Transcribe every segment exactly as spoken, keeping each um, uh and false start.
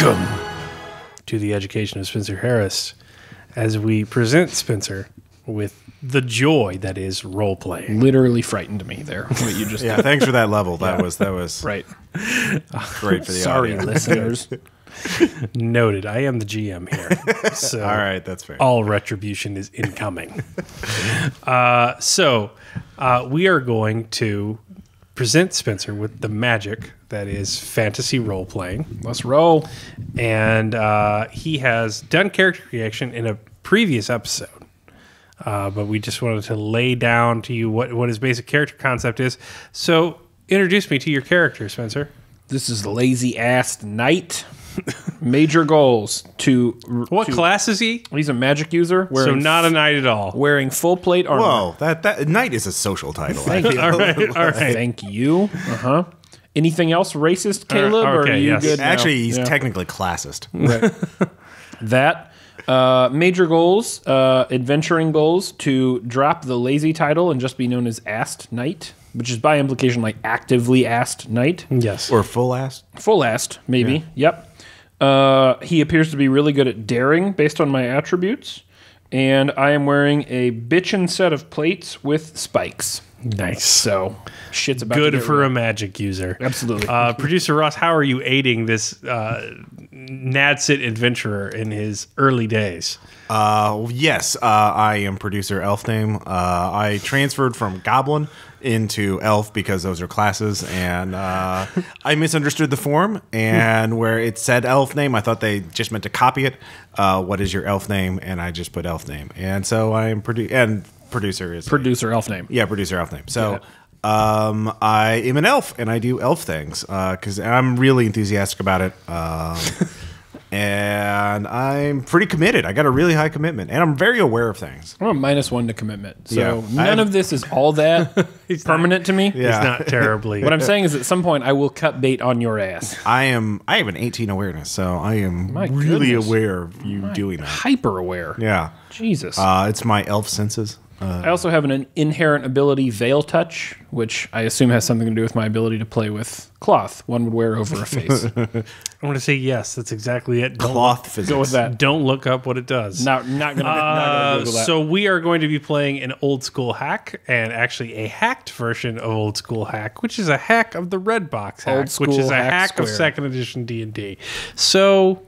Welcome to the education of Spencer Harris as we present Spencer with the joy that is role playing. Literally frightened me there. What you just yeah, did. Thanks for that level. That yeah. was that was right. Great for the Sorry, audience. listeners. Noted. I am the G M here. So all right, that's fair. All retribution is incoming. uh, so uh, we are going to present Spencer with the magic that is fantasy role playing. Let's roll. And uh, he has done character creation in a previous episode. Uh, but we just wanted to lay down to you what, what his basic character concept is. So introduce me to your character, Spencer. This is Lazy-Assed Knight. Major goals to what to, class is he? He's a magic user. Wearing, so not a knight at all. Wearing full plate armor. Whoa, that that knight is a social title. Thank you. all right, all right. Thank you. Uh huh. Anything else racist, Caleb? Uh, okay, or are you yes. good? Actually, now? he's yeah. technically classist. Right. that uh, major goals, uh, adventuring goals to drop the lazy title and just be known as Assed Knight. Which is by implication like actively assed knight. Yes. Or full assed. Full assed, maybe. Yeah. Yep. Uh, he appears to be really good at daring based on my attributes. And I am wearing a bitchin' set of plates with spikes. Nice. So shit's about good to for right. a magic user. Absolutely. Uh, Producer Ross, how are you aiding this uh, Nadsit adventurer in his early days? Uh, yes, uh, I am Producer Elf Name. Uh, I transferred from Goblin into Elf because those are classes, and uh, I misunderstood the form, and where it said Elf Name, I thought they just meant to copy it. Uh, what is your Elf Name? And I just put Elf Name, and so I am produ and. Producer is Producer Elf Name. Yeah, Producer Elf Name. So yeah. um, I am an elf, and I do elf things because uh, I'm really enthusiastic about it. Um, and I'm pretty committed. I got a really high commitment, and I'm very aware of things. I'm a minus one to commitment. So yeah, none I'm, of this is all that permanent not, to me. Yeah. It's not terribly. What I'm saying is at some point I will cut bait on your ass. I am. I have an eighteen awareness, so I am My really goodness. aware of you My doing that. Hyper aware. Yeah. Jesus. Uh, it's my elf senses. Uh, I also have an inherent ability, Veil Touch, which I assume has something to do with my ability to play with cloth one would wear over a face. I want to say yes. That's exactly it. Don't cloth look, physics. Go with that. Don't look up what it does. Not, not going uh, to Google that. So we are going to be playing an old school hack, and actually a hacked version of old school hack, which is a hack of the red box hack, which is a hack, hack of second edition D and D. So...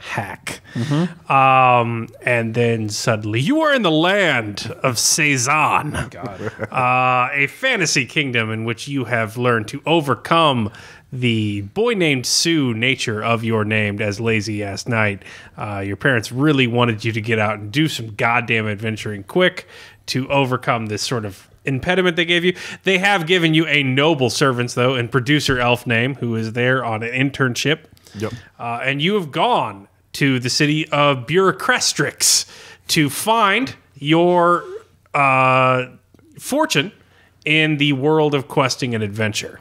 hack. Mm-hmm. um, and then suddenly you are in the land of Cezanne, oh my God. uh, a fantasy kingdom in which you have learned to overcome the boy named Sue nature of your name as Lazy-Assed Knight. Uh, your parents really wanted you to get out and do some goddamn adventuring quick to overcome this sort of impediment they gave you. They have given you a noble servant, though, in Producer Elf Name, who is there on an internship. Yep. Uh, and you have gone to the city of Bureaucratrix to find your uh, fortune in the world of questing and adventure.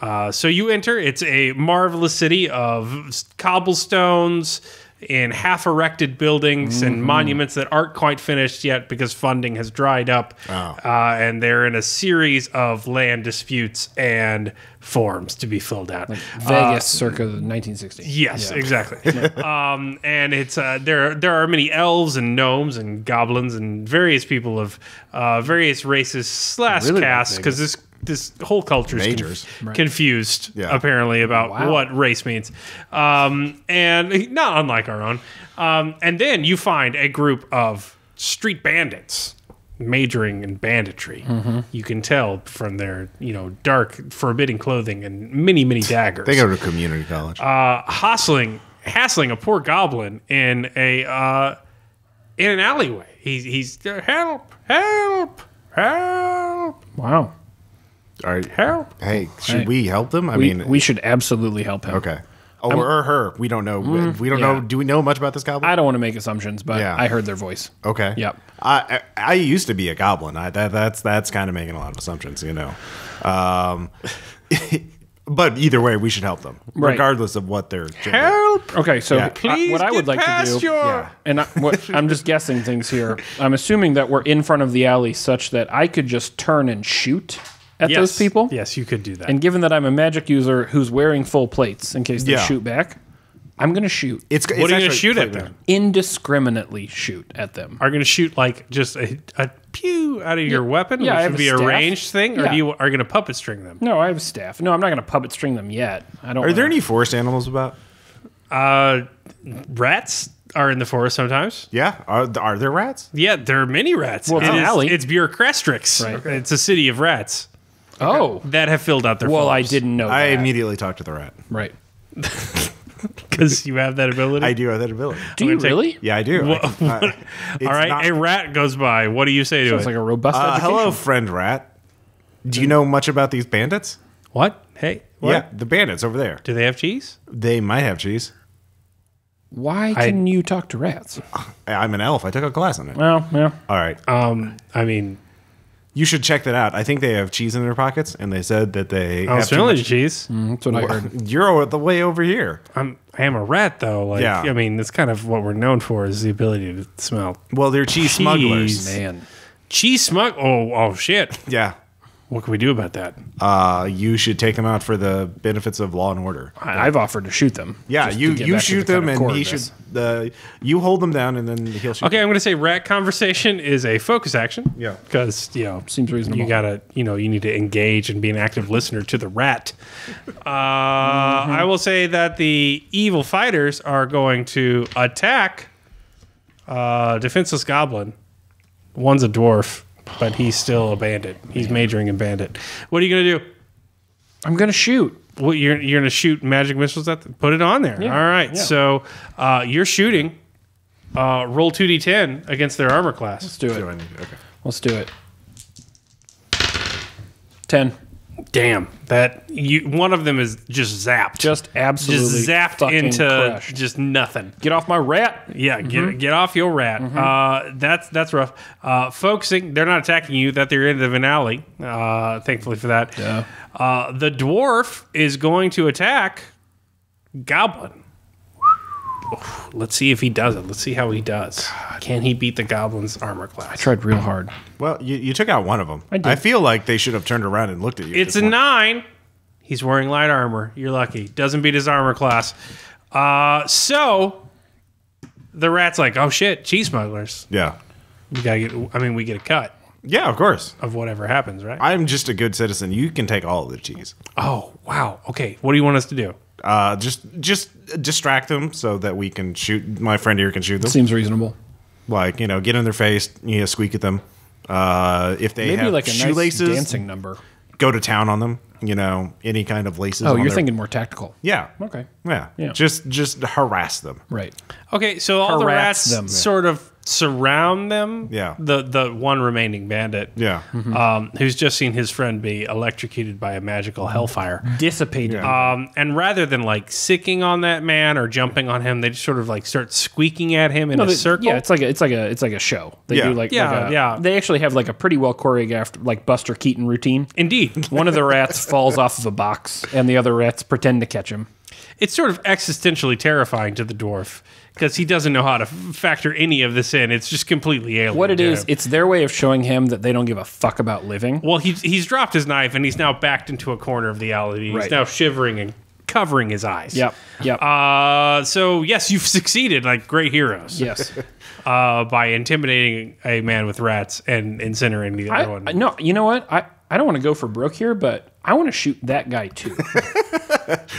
Uh, so you enter. It's a marvelous city of cobblestones and half-erected buildings mm-hmm. and monuments that aren't quite finished yet because funding has dried up. Oh. Uh, and they're in a series of land disputes and forms to be filled out. Like Vegas uh, circa nineteen sixty. Yes, yeah. exactly. um, and it's uh, there, there are many elves and gnomes and goblins and various people of uh, various races slash really castes because this This whole culture is conf right. confused, yeah. apparently, about wow. what race means. Um, and not unlike our own. Um, and then you find a group of street bandits majoring in banditry. Mm-hmm. You can tell from their you know, dark, forbidding clothing and many, many daggers. They go to community college. Uh, hustling, hassling a poor goblin in, a, uh, in an alleyway. He's, he's help, help, help. Wow. All right. Help. Hey, should hey. we help them? I we, mean, we should absolutely help him. Okay. Oh, or, or her. We don't know. Mm, we don't yeah. know. Do we know much about this goblin? I don't want to make assumptions, but yeah. I heard their voice. Okay. Yep. I I, I used to be a goblin. I, that, that's that's kind of making a lot of assumptions, you know. Um, but either way, we should help them, right. regardless of what their gender. Help. Okay. So yeah. please, I, what I would like to do, your... yeah. and I, what, I'm just guessing things here. I'm assuming that we're in front of the alley, such that I could just turn and shoot. At yes. those people? Yes, you could do that. And given that I'm a magic user who's wearing full plates in case they yeah. shoot back, I'm going to shoot. It's, it's what are you going to shoot at them? Indiscriminately shoot at them. Are you going to shoot like just a, a pew out of yeah. your weapon, yeah, which would be a, a ranged thing, yeah. or do you, are you going to puppet string them? No, I have a staff. No, I'm not going to puppet string them yet. I don't. Are wanna... there any forest animals about? Uh, rats are in the forest sometimes. Yeah, are, are there rats? Yeah, there are many rats. Well, it's it an is, alley. It's Bureaucratrix. Right. Okay. It's a city of rats. Oh, that have filled out their. Well, forms. I didn't know. I that. immediately talked to the rat. Right. Because you have that ability? I do have that ability. Do you take, really? Yeah, I do. Well, I can, uh, all right, not, a rat goes by. What do you say to sounds it? Sounds like a robust uh, education. Hello, friend rat. Do you know much about these bandits? What? Hey. What? Yeah, the bandits over there. Do they have cheese? They might have cheese. Why can I, you talk to rats? I'm an elf. I took a class on it. Well, yeah. All right. Um, I mean... You should check that out. I think they have cheese in their pockets, and they said that they. Oh, smelling cheese. Mm, that's what well, I heard. You're the way over here. I'm. I am a rat, though. Like, yeah. I mean, that's kind of what we're known for is the ability to smell. Well, they're cheese, cheese smugglers, man. Cheese smug. Oh, oh, shit. Yeah. What can we do about that? Uh, you should take them out for the benefits of law and order. I, I've offered to shoot them. Yeah, you you shoot them, and he should. Uh, you hold them down, and then he'll shoot. Okay, I'm going to say rat conversation is a focus action. Yeah, because you know seems reasonable. You gotta you know you need to engage and be an active listener to the rat. Uh, mm-hmm. I will say that the evil fighters are going to attack uh, defenseless goblin. One's a dwarf. But he's still a bandit. He's majoring in bandit. What are you going to do? I'm going to shoot. Well, you're you're going to shoot magic missiles at them? Put it on there. Yeah. All right. Yeah. So uh, you're shooting. Uh, roll two d ten against their armor class. Let's do it. So I need, okay. Let's do it. ten. Damn. That you. One of them is just zapped. Just absolutely just zapped into crushed. Just nothing. Get off my rat. Yeah, mm-hmm. get get off your rat. Mm-hmm. Uh, that's that's rough. Uh, focusing. They're not attacking you. That they're in the alley. Uh, thankfully for that. Yeah. Uh, the dwarf is going to attack Goblin. Let's see if he does it. Let's see how he does. God. Can he beat the goblin's armor class? I tried real hard. Well, you, you took out one of them. I did. I feel like they should have turned around and looked at you. It's at a point. nine. He's wearing light armor. You're lucky. Doesn't beat his armor class. Uh, so the rat's like, oh shit, cheese smugglers. Yeah. We gotta get. I mean, we get a cut. Yeah, of course. Of whatever happens, right? I'm just a good citizen. You can take all of the cheese. Oh, wow. Okay. What do you want us to do? Uh, just just distract them so that we can shoot. My friend here can shoot them. Seems reasonable. Like, you know, get in their face, you know, squeak at them. Uh, if they Maybe have like a shoelaces, nice dancing number. Go to town on them. You know, any kind of laces. Oh, on you're their... thinking more tactical. Yeah. Okay. Yeah. yeah. Just just harass them. Right. Okay. So all harass the rats them. sort of surround them. Yeah. The the one remaining bandit. Yeah. Mm-hmm. Um, who's just seen his friend be electrocuted by a magical hellfire. Dissipated. Yeah. Um, and rather than like sicking on that man or jumping on him, they just sort of like start squeaking at him in no, a they, circle. Yeah. It's like a, it's like a it's like a show. They yeah. do like yeah like a, yeah. They actually have like a pretty well choreographed like Buster Keaton routine. Indeed. One of the rats. Falls off of a box, and the other rats pretend to catch him. It's sort of existentially terrifying to the dwarf because he doesn't know how to factor any of this in. It's just completely alien. What it is, him. it's their way of showing him that they don't give a fuck about living. Well, he, he's dropped his knife, and he's now backed into a corner of the alley. He's right. now shivering and covering his eyes. Yep, yep. Uh, so, yes, you've succeeded like great heroes. Yes. uh, by intimidating a man with rats and incinerating the other I, one. No, you know what? I, I don't want to go for broke here, but... I want to shoot that guy, too,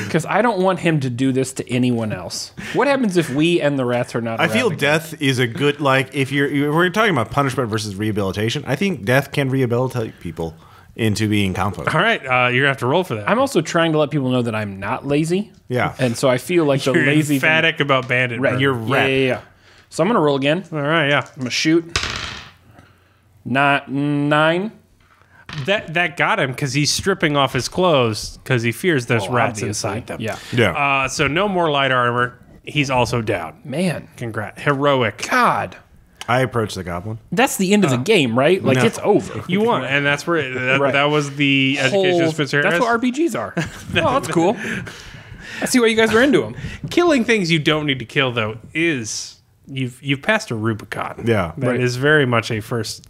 because I don't want him to do this to anyone else. What happens if we and the rats are not around? I feel again? death is a good, like, if you're if we're talking about punishment versus rehabilitation, I think death can rehabilitate people into being compost. All right, uh, you're going to have to roll for that. I'm also trying to let people know that I'm not lazy. Yeah. And so I feel like you're the lazy emphatic thing, about bandit. Right, you're rat. Yeah, yeah, yeah. So I'm going to roll again. All right, yeah. I'm going to shoot. Not nine. That that got him because he's stripping off his clothes because he fears there's oh, rats inside them. Yeah, yeah. Uh, so no more light armor. He's also down. Man, congrats, heroic. God, I approached the goblin. That's the end uh, of the game, right? Like no. it's over. You won, and that's where it, that, right. that was the education of Spencer Harris. That's what R P Gs are. Oh, that's cool. I see why you guys are into them. Killing things you don't need to kill though is you've you've passed a Rubicon. Yeah, that right. is very much a first.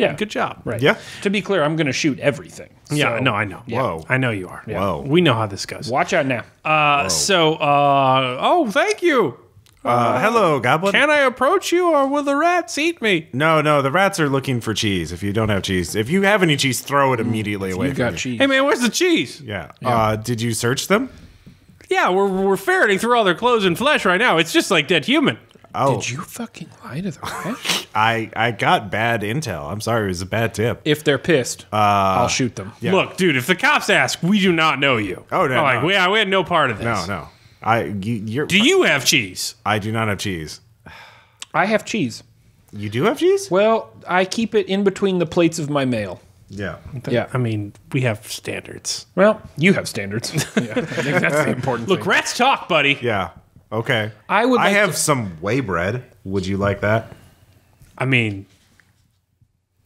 Yeah. Good job. Right. Yeah. To be clear, I'm going to shoot everything. So. Yeah. No, I know. Yeah. Whoa. I know you are. Yeah. Whoa. We know how this goes. Watch out now. Uh, so, uh, oh, thank you. Uh, uh, hello, Goblin. Can I approach you, or will the rats eat me? No, no, the rats are looking for cheese. If you don't have cheese, if you have any cheese, throw it immediately mm, away. You got you. Cheese. Hey, man, where's the cheese? Yeah. yeah. Uh, did you search them? Yeah, we're we're ferreting through all their clothes and flesh right now. It's just like dead human. Oh. Did you fucking lie to the rats? I, I got bad intel. I'm sorry, it was a bad tip. If they're pissed, uh, I'll shoot them. Yeah. Look, dude, if the cops ask, we do not know you. Oh, no. Oh, like, no. We, we had no part of this. No, no. I, you, you're, do you have cheese? I do not have cheese. I have cheese. You do have cheese? Well, I keep it in between the plates of my mail. Yeah. That, yeah. I mean, we have standards. Well, you have standards. Yeah, I think that's the important Look, thing. Look, rats talk, buddy. Yeah. Okay. I would. Like I have to... some whey bread. Would you like that? I mean,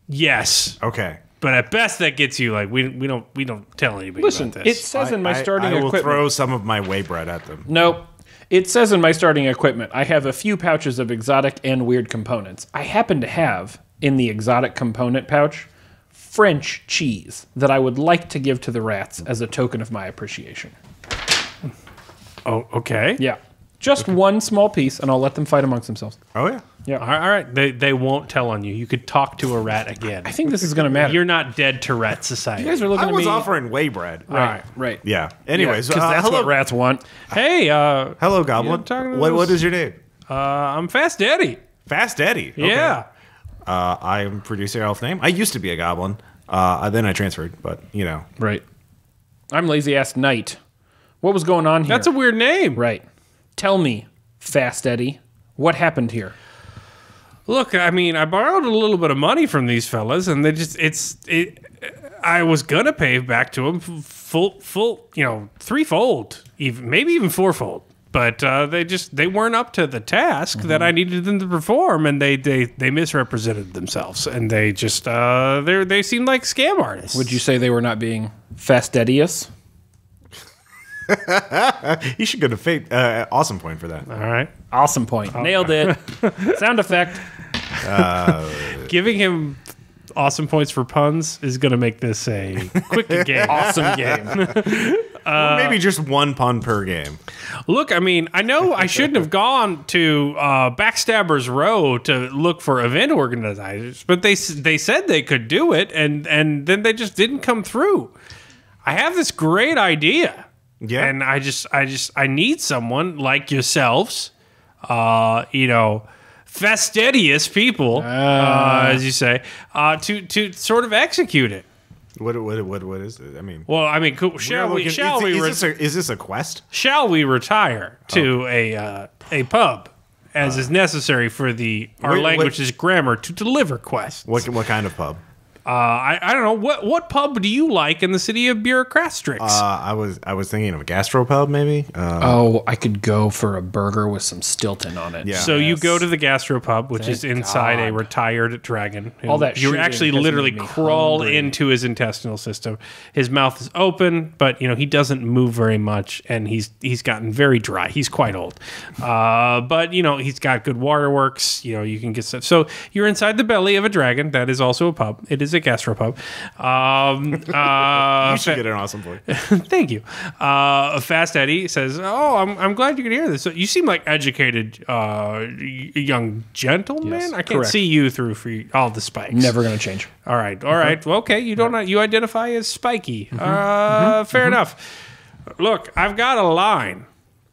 yes. Okay. But at best, that gets you like we we don't we don't tell anybody. Listen, about this. It says I, in my starting equipment. I, I will equipment, throw some of my whey bread at them. Nope. It says in my starting equipment, I have a few pouches of exotic and weird components. I happen to have in the exotic component pouch French cheese that I would like to give to the rats as a token of my appreciation. Oh, okay. Yeah. Just okay. one small piece, and I'll let them fight amongst themselves. Oh, yeah. Yeah. All right. All right. They, they won't tell on you. You could talk to a rat again. I think this is going to matter. You're not dead to rat society. You guys are looking I at me. I was offering whey bread. Right. Right. right. Yeah. Anyways. Because yeah, uh, that's hello. what rats want. Hey. Uh, hello, Goblin. What, what is your name? Uh, I'm Fast Eddie. Fast Eddie? Okay. Yeah. Uh, I'm Producer Elf Name. I used to be a Goblin. Uh, then I transferred, but, you know. Right. I'm Lazy-Assed Knight. What was going on here? That's a weird name. Right. Tell me, Fast Eddie, what happened here? Look, I mean, I borrowed a little bit of money from these fellas, and they just—it's. It, I was gonna pay back to them full, full, you know, threefold, even maybe even fourfold, but uh, they just—they weren't up to the task mm-hmm. that I needed them to perform, and they they they misrepresented themselves, and they just uh, they they seemed like scam artists. Would you say they were not being Fast Eddie-us? You should go to fate. Uh, awesome point for that. All right. Awesome point. Nailed it. Sound effect. Uh, Giving him awesome points for puns is going to make this a quick game. Awesome game. uh, maybe just one pun per game. Look, I mean, I know I shouldn't have gone to uh, Backstabbers Row to look for event organizers, but they they said they could do it, and, and then they just didn't come through. I have this great idea. Yeah. And I just, I just, I need someone like yourselves, uh, you know, fastidious people, uh. Uh, as you say, uh, to to sort of execute it. What what what what is it? I mean, well, I mean, cool. shall we? Looking, shall is, we? Is this, a, is this a quest? Shall we retire to oh. a uh, a pub as uh. is necessary for the our what, language's what, grammar to deliver quests? What what kind of pub? Uh, I, I don't know. What what pub do you like in the city of Bureaucratrix? Uh, I was I was thinking of a gastropub, maybe. Uh, oh, I could go for a burger with some Stilton on it. Yeah. So yes. you go to the gastropub, which Thank is inside God. a retired dragon. All that you actually literally crawl hungry. into his intestinal system. His mouth is open, but you know he doesn't move very much, and he's he's gotten very dry. He's quite old, uh, but you know he's got good waterworks. You know you can get stuff. So you're inside the belly of a dragon. That is also a pub. It is a gastropub. Um, uh, you should get an awesome boy. Thank you. Uh, Fast Eddie says, "Oh, I'm, I'm glad you could hear this. So you seem like educated uh, young gentleman. Yes, I can't correct. see you through for all the spikes. Never going to change. All right, all mm-hmm. right. Well, okay, you don't right. you identify as spiky. Mm-hmm. Uh, mm-hmm. Fair mm-hmm. enough. Look, I've got a line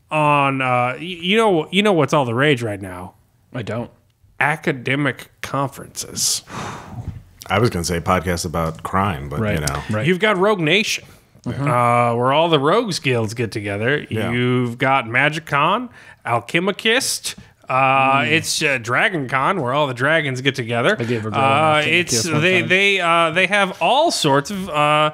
on. Uh, you know, you know what's all the rage right now. I don't. Academic conferences." I was going to say podcasts about crime, but right. you know. Right. You've got Rogue Nation, mm-hmm. uh, where all the rogues guilds get together. Yeah. You've got Magic Con, Alchemicist. Uh, mm. It's uh, Dragon Con, where all the dragons get together. I gave a girl uh, it's They, they, uh, they have all sorts of... Uh,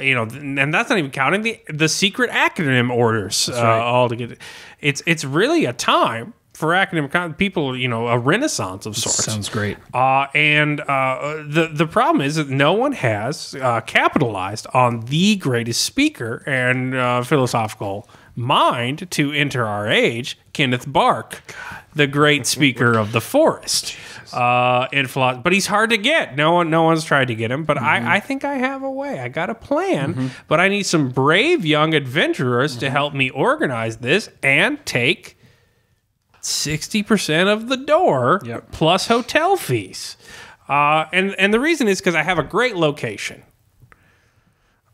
You know, and that's not even counting the the secret acronym orders. That's right. uh, all to get, it's it's really a time for academic people. You know, a renaissance of sorts. Sounds great. Uh, and uh, the the problem is that no one has uh, capitalized on the greatest speaker and uh, philosophical mind to enter our age, Kenneth Burke, the great speaker of the forest. Nice. Uh, in philosophy, but he's hard to get. No one, no one's tried to get him. But mm-hmm. I, I think I have a way. I got a plan. Mm-hmm. But I need some brave young adventurers mm-hmm. to help me organize this and take sixty percent of the door yep. plus hotel fees. Uh, and and the reason is because I have a great location.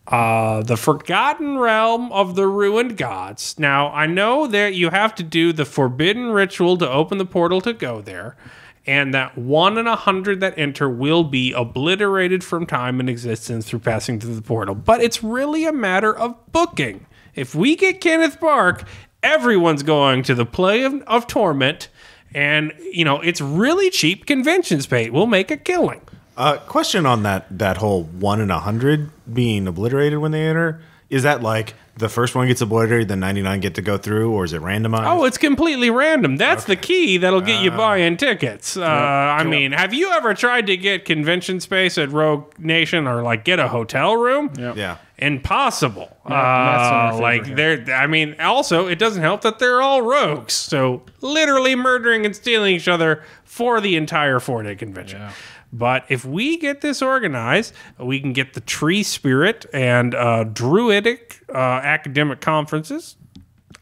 Uh, the Forgotten Realm of the Ruined Gods. Now, I know that you have to do the forbidden ritual to open the portal to go there, and that one in a hundred that enter will be obliterated from time and existence through passing through the portal. But it's really a matter of booking. If we get Kenneth Burke, everyone's going to the play of, of Torment, and, you know, it's really cheap convention space. We'll make a killing. Uh, question on that that whole one in a hundred being obliterated when they enter. Is that like the first one gets obliterated, the ninety-nine get to go through, or is it randomized? Oh, it's completely random. That's okay. The key that'll get uh, you buying tickets. Uh, yep, I yep. mean, have you ever tried to get convention space at Rogue Nation or like get a hotel room? Yep. Yeah. Impossible. No, uh, like they're, I mean, also it doesn't help that they're all rogues. So literally murdering and stealing each other for the entire four-day convention. Yeah. But if we get this organized, we can get the tree spirit and uh, druidic uh, academic conferences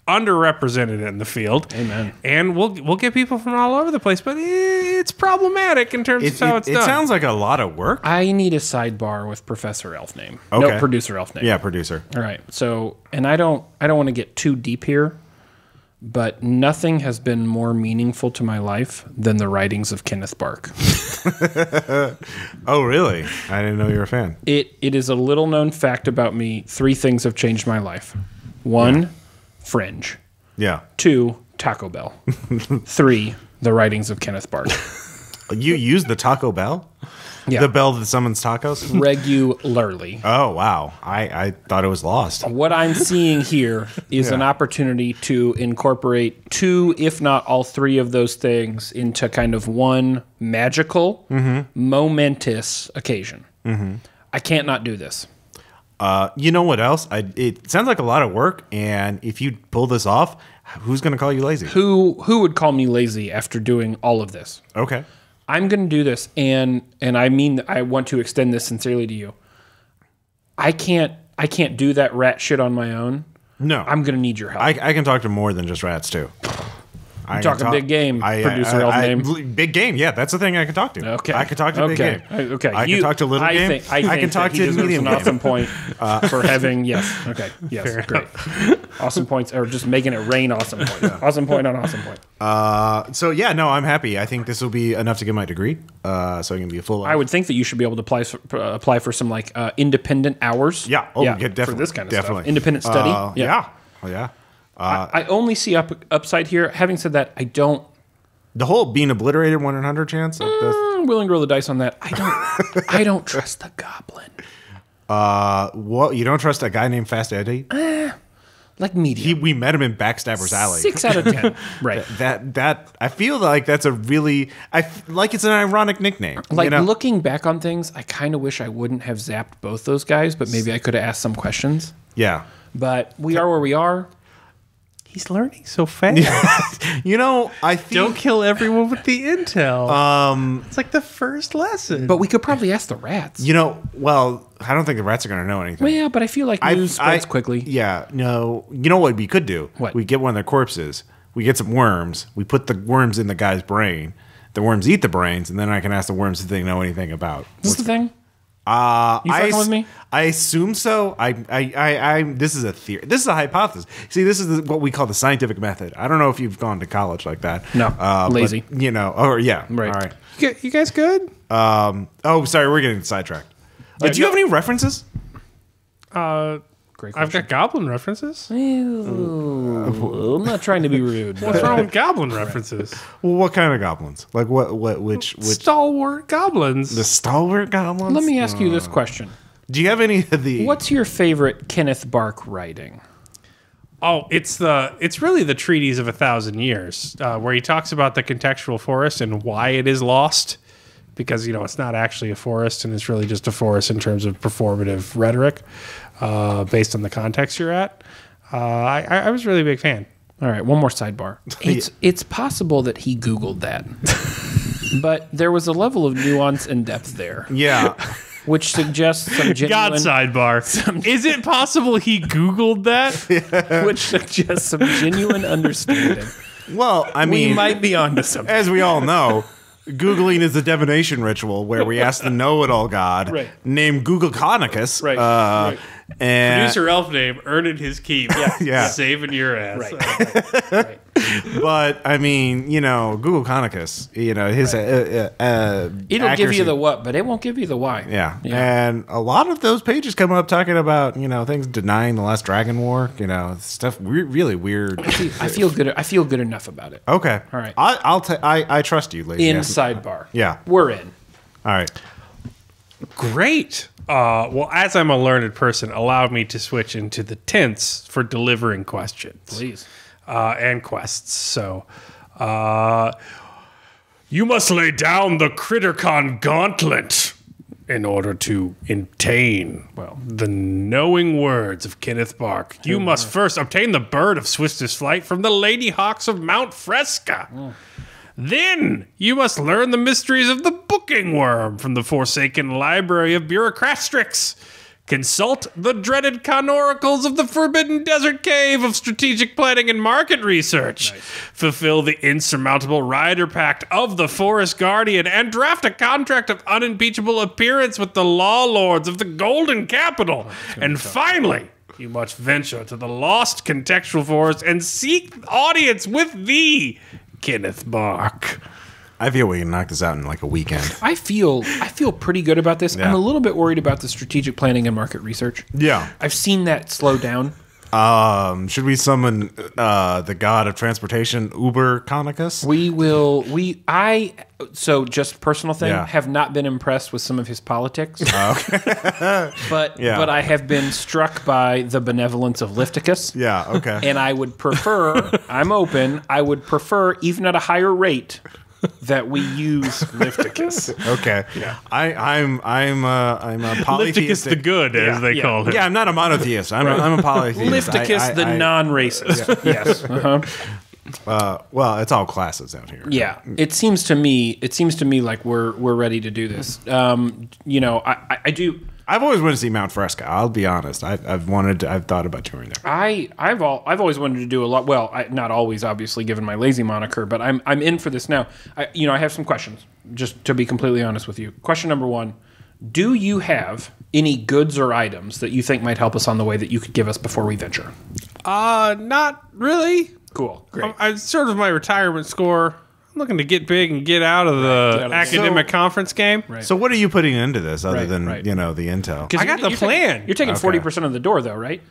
underrepresented in the field. Amen. And we'll we'll get people from all over the place, but it's problematic in terms it, of how it's it, done. It sounds like a lot of work. I need a sidebar with Professor Elf Name. Okay. No, Producer Elf Name. Yeah, Producer. All right. So, and I don't I don't want to get too deep here, but nothing has been more meaningful to my life than the writings of Kenneth Burke. Oh, really? I didn't know you were a fan. It It is a little-known fact about me. Three things have changed my life. One, yeah. Fringe. Yeah. Two, Taco Bell. Three, the writings of Kenneth Burke. You use the Taco Bell? Yeah. The bell that summons tacos? Regularly. Oh, wow. I, I thought it was lost. What I'm seeing here is yeah. an opportunity to incorporate two, if not all three of those things into kind of one magical, mm-hmm. momentous occasion. Mm-hmm. I can't not do this. Uh, you know what else? I, it sounds like a lot of work, and if you pull this off, who's going to call you lazy? Who, who would call me lazy after doing all of this? Okay. I'm going to do this, and and I mean I want to extend this sincerely to you. I can't I can't do that rat shit on my own. No, I'm going to need your help. I, I can talk to more than just rats too. I'm talking talk, big game, I, Producer I, I, Elf I, Name. Big game, yeah, that's the thing I can talk to. Okay, I can talk to okay. big game. I, okay, I you, can talk to little I game. Think, I, I can talk to medium game. An awesome point uh, for having yes. Okay, yes, fair great. Enough. Awesome points, or just making it rain. Awesome point. Yeah. Awesome point on awesome point. Uh, so yeah, no, I'm happy. I think this will be enough to get my degree. Uh, so I can be a full. I would think that you should be able to apply for, uh, apply for some like uh, independent hours. Yeah, oh yeah, yeah definitely. For this kind of definitely. Stuff. Independent study. Uh, yeah, yeah. Oh, yeah. Uh, I, I only see up upside here. Having said that, I don't. The whole being obliterated one in a hundred chance. I'm willing to roll the dice on that. I don't. I don't trust the goblin. Uh, well, you don't trust a guy named Fast Eddie? Uh, like medium. He, we met him in Backstabbers Alley. Six out of ten. Right. That, that that I feel like that's a really I like it's an ironic nickname. Like you know? Looking back on things, I kind of wish I wouldn't have zapped both those guys, but maybe I could have asked some questions. Yeah. But we are where we are. He's learning so fast. You know, I think... Don't kill everyone with the intel. Um, it's like the first lesson. But we could probably ask the rats. You know, well, I don't think the rats are going to know anything. Well, yeah, but I feel like news I, spreads I, quickly. Yeah, no. You know what we could do? What? We get one of their corpses. We get some worms. We put the worms in the guy's brain. The worms eat the brains, and then I can ask the worms if they know anything about. Is this the thing? Uh, you fucking with me? I assume so. I, I, I, I, this is a theory. This is a hypothesis. See, this is what we call the scientific method. I don't know if you've gone to college like that. No, uh, lazy. But, you know, or yeah, right. All right. You, you guys good? Um. Oh, sorry, we're getting sidetracked. Uh, yeah, do you no. have any references? Uh, great question. I've got goblin references. Ooh, I'm not trying to be rude. What's wrong with goblin references? Well, what kind of goblins? Like what? What? Which? which stalwart goblins. The stalwart goblins. Let me ask uh. you this question. Do you have any of the... What's your favorite Kenneth Burke writing? Oh, it's the it's really the Treatise of a Thousand Years, uh, where he talks about the contextual forest and why it is lost, because you know it's not actually a forest and it's really just a forest in terms of performative rhetoric, uh, based on the context you're at. Uh, I, I was really a big fan. All right, one more sidebar. It's yeah. it's possible that he Googled that. but there was a level of nuance and depth there. Yeah. Which suggests some genuine... God, sidebar. Some, is it possible he Googled that? Yeah. Which suggests some genuine understanding. Well, I mean... We might be onto something. As we all know, Googling is a divination ritual where we ask the know-it-all god, right, named Google Conicus, right, uh, right. And Producer Elf Name, earning his keep, yeah. yeah. saving your ass. Right. right. But I mean, you know, Google Conicus, you know, his right. uh, uh, uh, it'll accuracy. give you the what, but it won't give you the why. Yeah. yeah, and a lot of those pages come up talking about, you know, things denying the last Dragon War, you know, stuff re really weird. I feel, I feel good. I feel good enough about it. Okay, all right. I, I'll t I I trust you, lady. In yeah. sidebar. Yeah, we're in. All right. Great. Uh, well, as I'm a learned person, allow me to switch into the tense for delivering questions. Please. Uh, and quests. So, uh, you must lay down the CritterCon gauntlet in order to obtain, well, the knowing words of Kenneth Bach. You oh, must first obtain the bird of swiftest flight from the Ladyhawks of Mount Fresca. Oh. Then you must learn the mysteries of the booking worm from the Forsaken Library of Bureaucratrics. Consult the dreaded conoracles of the Forbidden Desert Cave of strategic planning and market research. Nice. Fulfill the insurmountable rider pact of the Forest Guardian and draft a contract of unimpeachable appearance with the law lords of the Golden Capital. Oh, and finally, you must venture to the Lost Contextual Forest and seek audience with thee, Kenneth Bach. I feel we can knock this out in like a weekend. I feel I feel pretty good about this. Yeah. I'm a little bit worried about the strategic planning and market research. Yeah. I've seen that slow down. Um, should we summon uh, the god of transportation, Uber Conicus? We will. We I so just personal thing. Yeah. Have not been impressed with some of his politics. Oh, okay. but yeah. but I have been struck by the benevolence of Lyfticus. Yeah. Okay. And I would prefer. I'm open. I would prefer, even at a higher rate, that we use Lyfticus. Okay. Yeah. I, I'm I'm uh, I'm a polytheist. Lyfticus the good, as yeah, they yeah. call him. Yeah, I'm not a monotheist. I'm right. a, I'm a polytheist. Lyfticus I, I, the I, non-racist. Yeah. Yes. Uh-huh. Uh, well, it's all classes out here. Yeah. It seems to me. It seems to me like we're we're ready to do this. Um, you know, I, I, I do. I've always wanted to see Mount Fresca. I'll be honest. I've, I've wanted. To, I've thought about touring there. I I've all I've always wanted to do a lot. Well, I, not always, obviously, given my lazy moniker, but I'm I'm in for this now. I, you know, I have some questions. Just to be completely honest with you, question number one: do you have any goods or items that you think might help us on the way that you could give us before we venture? Uh, not really. Cool. Great. Um, I sort of my retirement score. I'm looking to get big and get out of the right, out of academic so, conference game. Right. So what are you putting into this other right, than, right. you know, the intel? I got the you're plan. Taking, you're taking okay. forty percent of the door, though, right?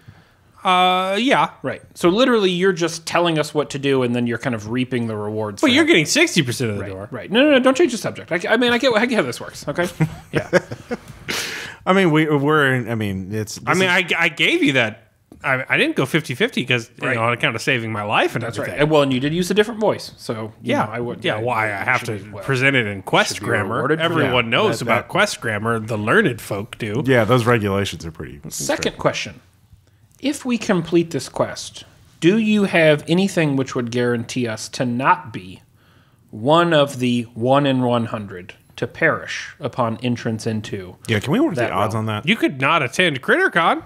Uh, yeah. Right. So literally you're just telling us what to do, and then you're kind of reaping the rewards. Well, you're getting sixty percent of the right, door. Right. No, no, no. Don't change the subject. I, I mean, I get, I get how this works. Okay? Yeah. I mean, we, we're in, I mean, it's... I mean, is, I, I gave you that. I, I didn't go fifty fifty because, you right. know, on account of saving my life and that's everything. Right. And, well, and you did use a different voice, so you yeah, know, I would. Yeah, I, well, I, I have to be, well, present it in Quest grammar. Everyone yeah, knows that, about that. Quest grammar. The learned folk do. Yeah, those regulations are pretty. Second question: if we complete this quest, do you have anything which would guarantee us to not be one of the one in one hundred? To perish upon entrance into? Yeah, can we work the odds realm? On that? You could not attend CritterCon.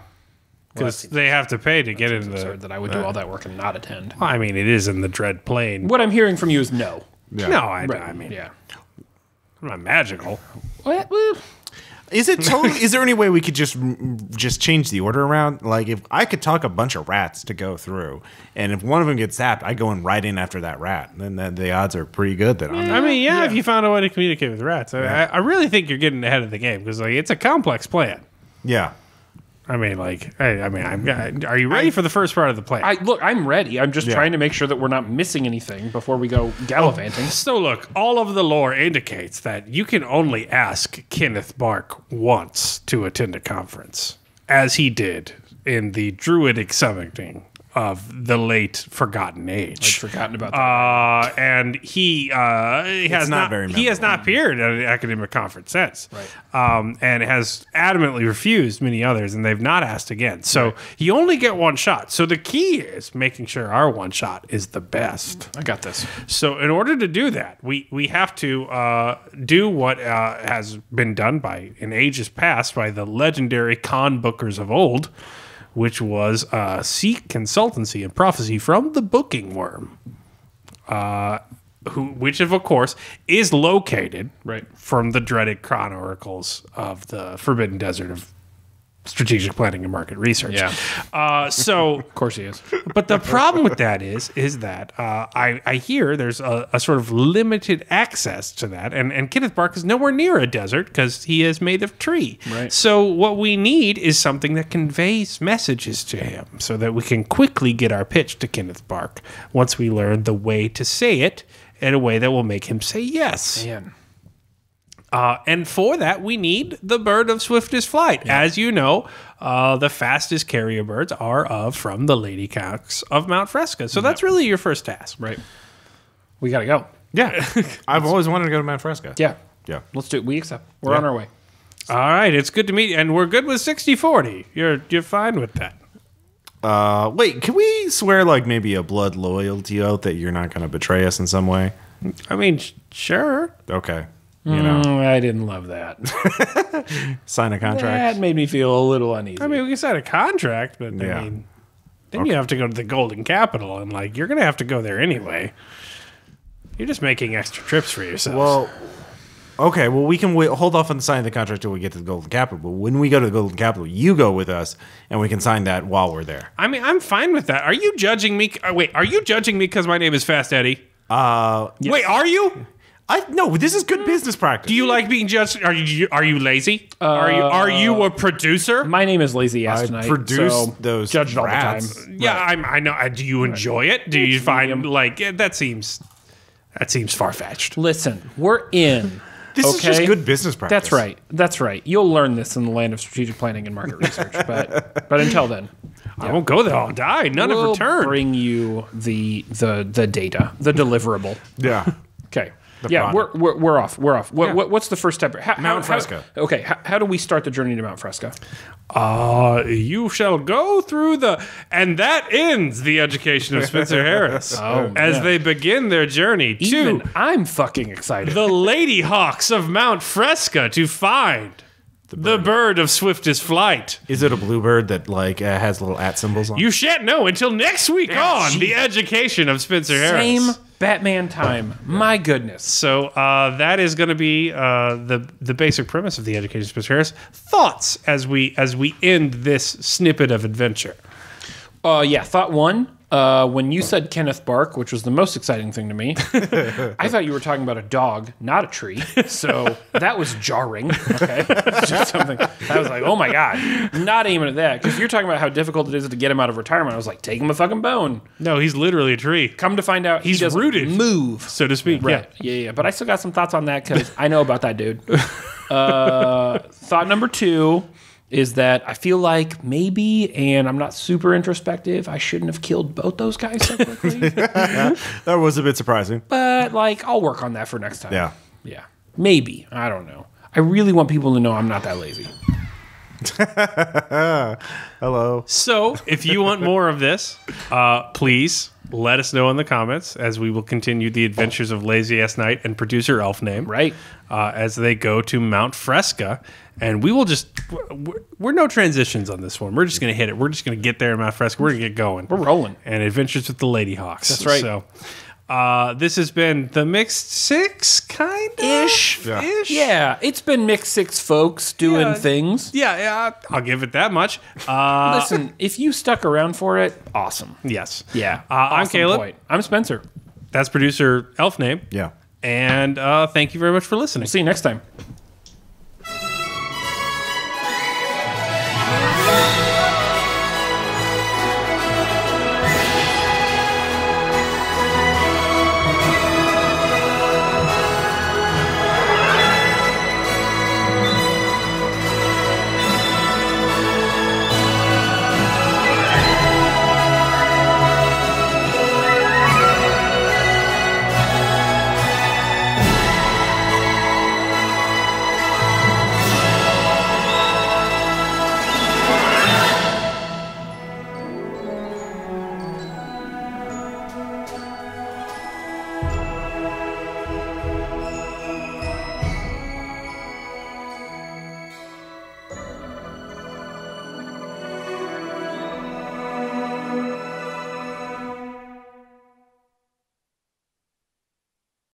Because well, they have to pay to get in the... absurd that I would do uh, all that work and not attend. Well, I mean, it is in the dread plane. What I'm hearing from you is no. Yeah. No, I, right. I mean... yeah. I'm not magical. What? Is it totally... is there any way we could just just change the order around? Like, if I could talk a bunch of rats to go through, and if one of them gets zapped, I go in right in after that rat. And then the odds are pretty good that yeah. I'm... I mean, yeah, yeah, if you found a way to communicate with rats. I, yeah. I, I really think you're getting ahead of the game, because like, it's a complex plan. Yeah. I mean, like, I, I mean, I'm. Are you ready I, for the first part of the play? I, look, I'm ready. I'm just yeah. trying to make sure that we're not missing anything before we go gallivanting. Oh. So, look, all of the lore indicates that you can only ask Kenneth Bach once to attend a conference, as he did in the druidic summoning of the late Forgotten Age. I'd forgotten about that. Uh, and he, uh, he has not, not very he has not appeared at an academic conference since, right. um, and has adamantly refused many others, and they've not asked again. So right. you only get one shot. So the key is making sure our one shot is the best. I got this. So in order to do that, we we have to uh, do what uh, has been done by in ages past by the legendary con bookers of old, which was uh, seek consultancy and prophecy from the booking worm, uh, who, which of, of course, is located right from the dreaded Kron oracles of the Forbidden Desert of Strategic Planning and Market Research. Yeah. Uh, so, of course he is. But the problem with that is, is that uh, I, I hear there's a, a sort of limited access to that, and and Kenneth Burke is nowhere near a desert because he is made of tree. Right. So what we need is something that conveys messages to him, so that we can quickly get our pitch to Kenneth Burke once we learn the way to say it in a way that will make him say yes. Man. Uh, and for that, we need the bird of swiftest flight. Yeah. As you know, uh, the fastest carrier birds are of from the Ladyhawks of Mount Fresca. So yeah. that's really your first task. Right. We got to go. Yeah. I've always wanted to go to Mount Fresca. Yeah. Yeah. Let's do it. We accept. We're yeah. on our way. So. All right. It's good to meet you. And we're good with sixty forty. You're, you're fine with that. Uh, wait, can we swear like maybe a blood loyalty oath that you're not going to betray us in some way? I mean, sure. Okay. You know, mm, I didn't love that. Sign a contract. That made me feel a little uneasy. I mean, we can sign a contract, but yeah. I mean, then okay. you have to go to the Golden Capital, and like you're gonna have to go there anyway. You're just making extra trips for yourself. Well, okay. Well, we can wait, hold off on signing the contract till we get to the Golden Capital. But when we go to the Golden Capital, you go with us, and we can sign that while we're there. I mean, I'm fine with that. Are you judging me? Uh, wait, are you judging me because my name is Fast Eddie? Uh, yes. Wait, are you? I, no, this is good business practice. Do you like being judged? Are you are you lazy? Uh, are you are you a producer? My name is Lazy-Assed Knight. I produce so those judged rats. all the time. Yeah, right. I'm, I know. Do you enjoy right. it? Do you find medium. like that seems that seems far fetched? Listen, we're in. This okay? is just good business practice. That's right. That's right. You'll learn this in the land of strategic planning and market research. But but until then, yeah. I won't go there. I'll die. None we'll of return. Bring you the the the data, the deliverable. Yeah. Okay. Yeah, we're, we're we're off. We're off. What, yeah. what, what's the first step? How, Mount how, Fresca. How, okay, how, how do we start the journey to Mount Fresca? Uh, you shall go through the... And that ends the education of Spencer Harris. oh, as yeah. they begin their journey to... Even I'm fucking excited. The Ladyhawks of Mount Fresca to find... The bird. the bird of swiftest flight. Is it a bluebird that like uh, has little at symbols on it? You shan't know until next week ah, on geez. The education of Spencer Harris. Same Batman time. Oh, yeah. My goodness. So uh, that is going to be uh, the the basic premise of the education of Spencer Harris. Thoughts as we as we end this snippet of adventure. Uh, yeah. Thought one. Uh, when you said Kenneth Burke, which was the most exciting thing to me, I thought you were talking about a dog, not a tree. So that was jarring. Okay, was just something. I was like, oh my god, not aiming at that because you're talking about how difficult it is to get him out of retirement. I was like, take him a fucking bone. No, he's literally a tree. Come to find out, he's he doesn't rooted, move, so to speak. Right. Yeah, yeah, yeah. But I still got some thoughts on that because I know about that dude. Uh, thought number two. Is that I feel like maybe, and I'm not super introspective, I shouldn't have killed both those guys so quickly. yeah, that was a bit surprising. But, like, I'll work on that for next time. Yeah. Yeah. Maybe. I don't know. I really want people to know I'm not that lazy. Hello. So, if you want more of this, uh, please let us know in the comments as we will continue the adventures of Lazy-Assed Knight and Producer Elf Name. Right. Uh, as they go to Mount Fresca. And we will just, we're, we're no transitions on this one. We're just going to hit it. We're just going to get there in Mount Fresca. We're going to get going. We're rolling. And adventures with the Ladyhawks. That's right. So uh, this has been the Mixed Six, kind of? Ish. Yeah. Ish. Yeah. It's been Mixed Six folks doing yeah. things. Yeah, yeah. I'll give it that much. Uh, Listen, if you stuck around for it, awesome. Yes. Yeah. Uh, awesome I'm Caleb. Point. I'm Spencer. That's Producer Elf Name. Yeah. And uh, thank you very much for listening. We'll see you next time.